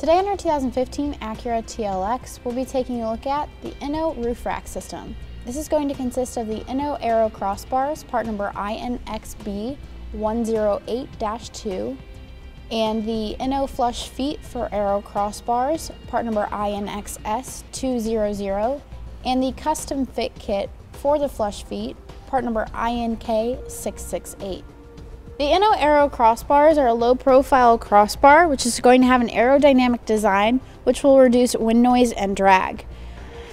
Today on our 2015 Acura TLX, we'll be taking a look at the Inno Roof Rack System. This is going to consist of the Inno Aero Crossbars, part number INXB108-2, and the Inno Flush Feet for Aero Crossbars, part number INXS200, and the Custom Fit Kit for the Flush Feet, part number INK668. The Inno Aero Crossbars are a low-profile crossbar, which is going to have an aerodynamic design, which will reduce wind noise and drag.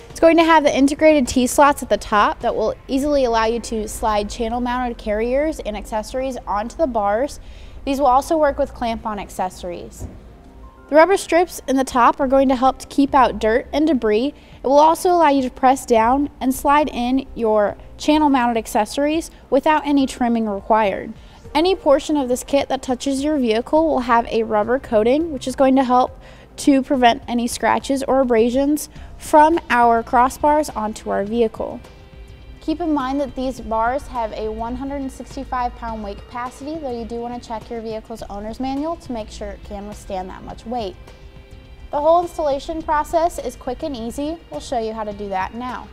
It's going to have the integrated T-slots at the top that will easily allow you to slide channel-mounted carriers and accessories onto the bars. These will also work with clamp-on accessories. The rubber strips in the top are going to help to keep out dirt and debris. It will also allow you to press down and slide in your channel-mounted accessories without any trimming required. Any portion of this kit that touches your vehicle will have a rubber coating, which is going to help to prevent any scratches or abrasions from our crossbars onto our vehicle. Keep in mind that these bars have a 165-pound weight capacity, though you do want to check your vehicle's owner's manual to make sure it can withstand that much weight. The whole installation process is quick and easy. We'll show you how to do that now.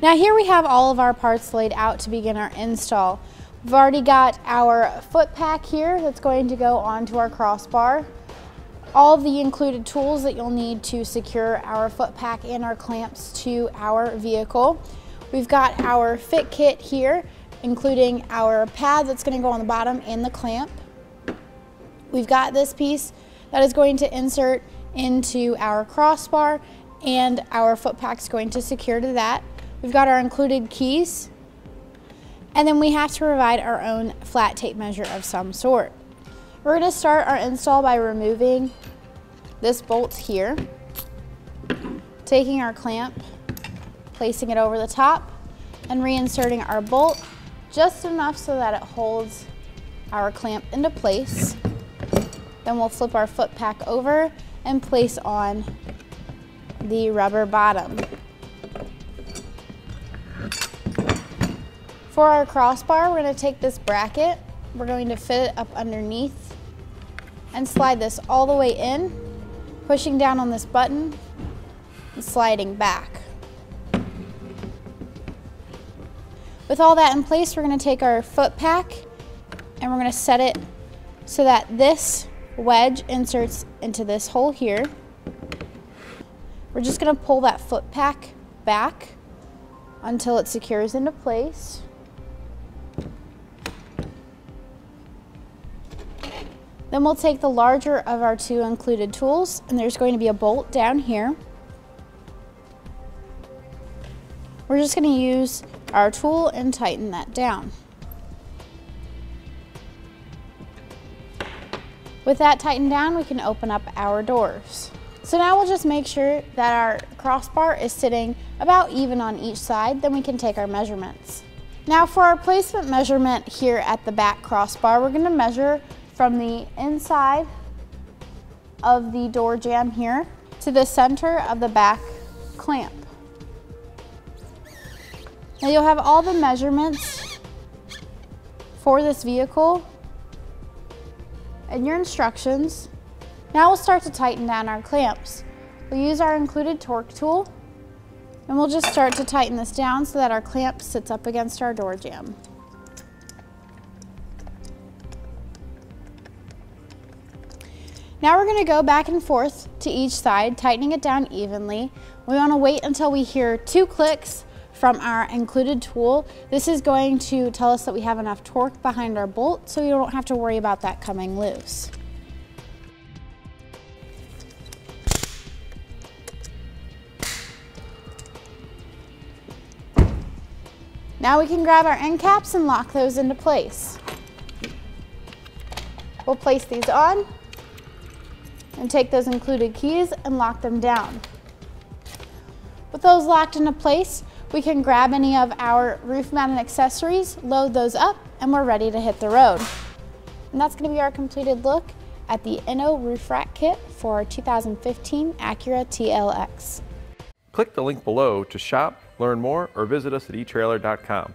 Now here we have all of our parts laid out to begin our install. We've already got our foot pack here that's going to go onto our crossbar. All of the included tools that you'll need to secure our foot pack and our clamps to our vehicle. We've got our fit kit here, including our pad that's going to go on the bottom and the clamp. We've got this piece that is going to insert into our crossbar, and our foot pack's going to secure to that. We've got our included keys, and then we have to provide our own flat tape measure of some sort. We're going to start our install by removing this bolt here, taking our clamp, placing it over the top, and reinserting our bolt just enough so that it holds our clamp into place. Then we'll flip our foot pack over and place on the rubber bottom. For our crossbar, we're going to take this bracket, we're going to fit it up underneath and slide this all the way in, pushing down on this button and sliding back. With all that in place, we're going to take our foot pack and we're going to set it so that this wedge inserts into this hole here. We're just going to pull that foot pack back until it secures into place. Then we'll take the larger of our two included tools, and there's going to be a bolt down here. We're just going to use our tool and tighten that down. With that tightened down, we can open up our doors. So now we'll just make sure that our crossbar is sitting about even on each side, then we can take our measurements. Now for our placement measurement here at the back crossbar, we're going to measure from the inside of the door jamb here to the center of the back clamp. Now you'll have all the measurements for this vehicle and your instructions. Now we'll start to tighten down our clamps. We'll use our included torque tool, and we'll just start to tighten this down so that our clamp sits up against our door jamb. Now we're going to go back and forth to each side, tightening it down evenly. We want to wait until we hear two clicks from our included tool. This is going to tell us that we have enough torque behind our bolt, so we don't have to worry about that coming loose. Now we can grab our end caps and lock those into place. We'll place these on and take those included keys and lock them down. With those locked into place, we can grab any of our roof mounted accessories, load those up, and we're ready to hit the road. And that's going to be our completed look at the Inno Roof Rack Kit for our 2015 Acura TLX. Click the link below to shop, learn more, or visit us at eTrailer.com.